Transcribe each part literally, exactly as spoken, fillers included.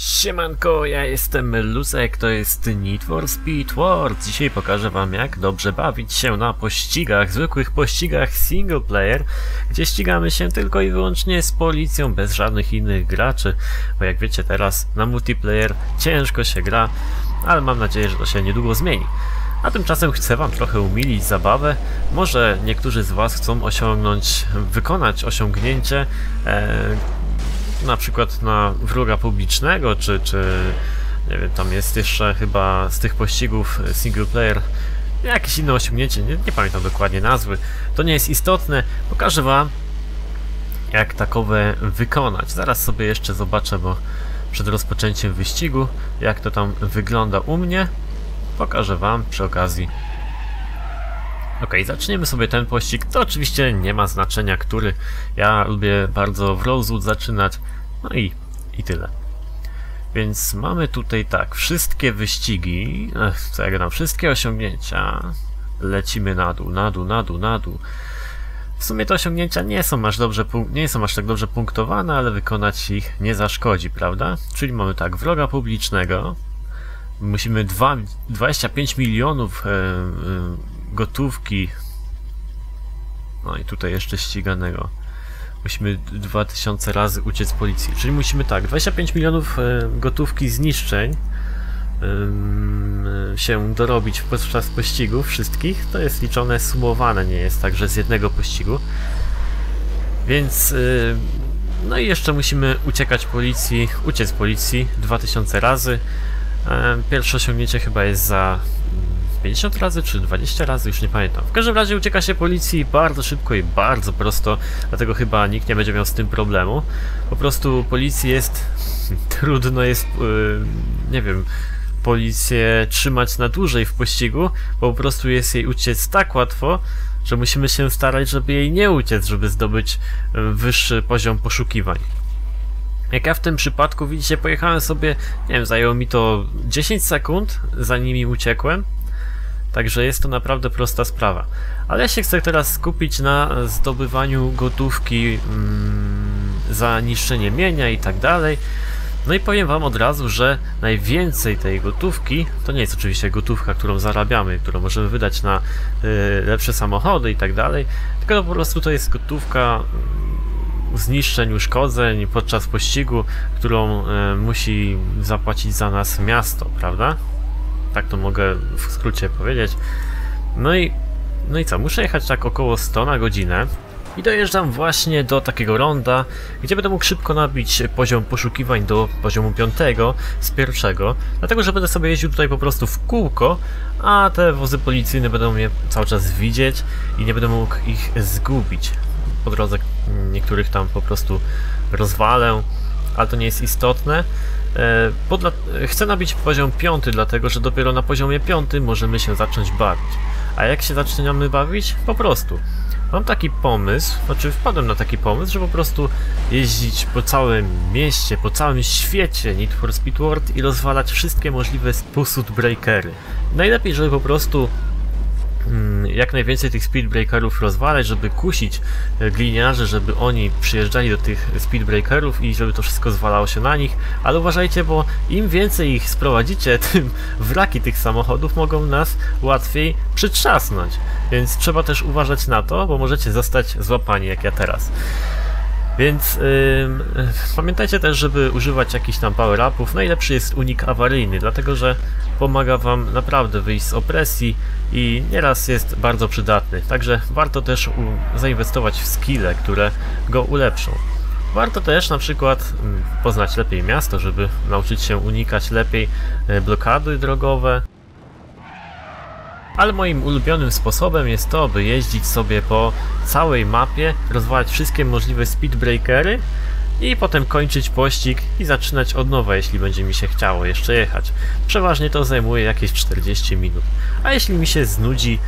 Siemanko, ja jestem Lucek, to jest Need for Speed World. Dzisiaj pokażę wam, jak dobrze bawić się na pościgach, zwykłych pościgach single player, gdzie ścigamy się tylko i wyłącznie z policją, bez żadnych innych graczy, bo jak wiecie teraz na multiplayer ciężko się gra, ale mam nadzieję, że to się niedługo zmieni. A tymczasem chcę wam trochę umilić zabawę. Może niektórzy z was chcą osiągnąć, wykonać osiągnięcie e, na przykład na wroga publicznego, czy, czy nie wiem, tam jest jeszcze chyba z tych pościgów single player jakieś inne osiągnięcie, nie, nie pamiętam dokładnie nazwy, to nie jest istotne, pokażę wam, jak takowe wykonać. Zaraz sobie jeszcze zobaczę, bo przed rozpoczęciem wyścigu, jak to tam wygląda u mnie, pokażę wam przy okazji. Ok, zaczniemy sobie ten pościg, to oczywiście nie ma znaczenia, który. Ja lubię bardzo w Rosewood zaczynać, no i, i tyle. Więc mamy tutaj tak, wszystkie wyścigi, co ja gadam, wszystkie osiągnięcia, lecimy na dół, na dół, na dół, na dół. W sumie te osiągnięcia nie są aż dobrze, nie są aż tak dobrze punktowane, ale wykonać ich nie zaszkodzi, prawda? Czyli mamy tak, wroga publicznego, musimy dwadzieścia pięć milionów yy, yy, gotówki, no i tutaj jeszcze ściganego, musimy dwa tysiące razy uciec policji, czyli musimy tak, dwadzieścia pięć milionów gotówki zniszczeń się dorobić podczas pościgów wszystkich, to jest liczone sumowane, nie jest tak, że z jednego pościgu, więc no i jeszcze musimy uciekać policji, uciec policji dwa tysiące razy. Pierwsze osiągnięcie chyba jest za pięćdziesiąt razy czy dwadzieścia razy, już nie pamiętam. W każdym razie ucieka się policji bardzo szybko i bardzo prosto, dlatego chyba nikt nie będzie miał z tym problemu. Po prostu policji jest... trudno jest, yy, nie wiem, policję trzymać na dłużej w pościgu, bo po prostu jest jej uciec tak łatwo, że musimy się starać, żeby jej nie uciec, żeby zdobyć wyższy poziom poszukiwań. Jak ja w tym przypadku, widzicie, pojechałem sobie, nie wiem, zajęło mi to dziesięć sekund, zanim mi uciekłem. Także jest to naprawdę prosta sprawa. Ale ja się chcę teraz skupić na zdobywaniu gotówki mm, za niszczenie mienia i tak dalej. No i powiem wam od razu, że najwięcej tej gotówki, to nie jest oczywiście gotówka, którą zarabiamy, którą możemy wydać na y, lepsze samochody i tak dalej, tylko to po prostu to jest gotówka y, zniszczeń, uszkodzeń podczas pościgu, którą y, musi zapłacić za nas miasto, prawda? Tak to mogę w skrócie powiedzieć. No i, no i co, muszę jechać tak około sto na godzinę i dojeżdżam właśnie do takiego ronda, gdzie będę mógł szybko nabić poziom poszukiwań do poziomu piątego z pierwszego, dlatego że będę sobie jeździł tutaj po prostu w kółko, a te wozy policyjne będą mnie cały czas widzieć i nie będę mógł ich zgubić. Po drodze niektórych tam po prostu rozwalę, ale to nie jest istotne. Podla... Chcę nabić poziom piąty, dlatego że dopiero na poziomie piątym możemy się zacząć bawić. A jak się zaczynamy bawić? Po prostu. Mam taki pomysł, znaczy wpadłem na taki pomysł, że po prostu jeździć po całym mieście, po całym świecie Need for Speed World i rozwalać wszystkie możliwe speed breakery. Najlepiej, żeby po prostu jak najwięcej tych speedbreakerów rozwalać, żeby kusić gliniarzy, żeby oni przyjeżdżali do tych speedbreakerów i żeby to wszystko zwalało się na nich, ale uważajcie, bo im więcej ich sprowadzicie, tym wraki tych samochodów mogą nas łatwiej przytrzasnąć, więc trzeba też uważać na to, bo możecie zostać złapani jak ja teraz. Więc yy, pamiętajcie też, żeby używać jakichś tam power-upów. Najlepszy jest unik awaryjny, dlatego że pomaga wam naprawdę wyjść z opresji i nieraz jest bardzo przydatny. Także warto też zainwestować w skille, które go ulepszą. Warto też na przykład poznać lepiej miasto, żeby nauczyć się unikać lepiej blokady drogowe. Ale moim ulubionym sposobem jest to, by jeździć sobie po całej mapie, rozwalać wszystkie możliwe speedbreakery i potem kończyć pościg i zaczynać od nowa, jeśli będzie mi się chciało jeszcze jechać. Przeważnie to zajmuje jakieś czterdzieści minut. A jeśli mi się znudzi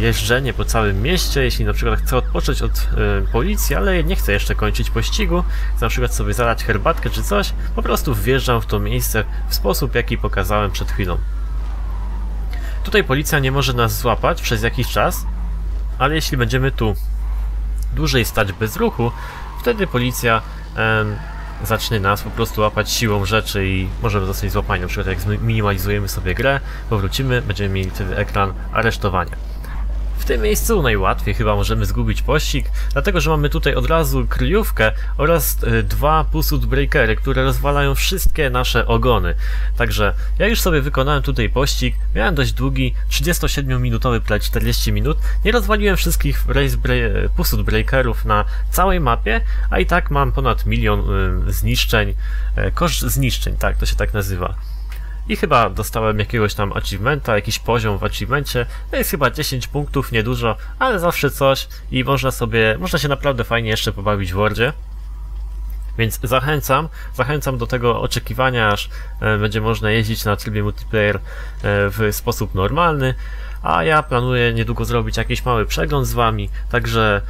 jeżdżenie po całym mieście, jeśli na przykład chcę odpocząć od policji, ale nie chcę jeszcze kończyć pościgu, chcę na przykład sobie zalać herbatkę czy coś, po prostu wjeżdżam w to miejsce w sposób, jaki pokazałem przed chwilą. Tutaj policja nie może nas złapać przez jakiś czas, ale jeśli będziemy tu dłużej stać bez ruchu, wtedy policja em, zacznie nas po prostu łapać siłą rzeczy i możemy zostać złapani. Na przykład jak zminimalizujemy sobie grę, powrócimy, będziemy mieli wtedy ekran aresztowania. W tym miejscu najłatwiej chyba możemy zgubić pościg, dlatego że mamy tutaj od razu kryjówkę oraz dwa pursuit breakery, które rozwalają wszystkie nasze ogony. Także ja już sobie wykonałem tutaj pościg, miałem dość długi, trzydziestosiedmiominutowy, prawie czterdzieści minut, nie rozwaliłem wszystkich pursuit breakerów na całej mapie, a i tak mam ponad milion y, zniszczeń, y, koszt zniszczeń, tak to się tak nazywa. I chyba dostałem jakiegoś tam achievementa, jakiś poziom w achievemencie. To jest chyba dziesięć punktów, niedużo, ale zawsze coś i można sobie, można się naprawdę fajnie jeszcze pobawić w Wordzie. Więc zachęcam, zachęcam do tego oczekiwania, aż będzie można jeździć na trybie multiplayer w sposób normalny, a ja planuję niedługo zrobić jakiś mały przegląd z wami, także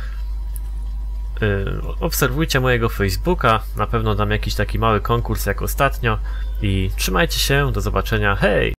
obserwujcie mojego Facebooka, na pewno dam jakiś taki mały konkurs jak ostatnio i trzymajcie się, do zobaczenia, hej!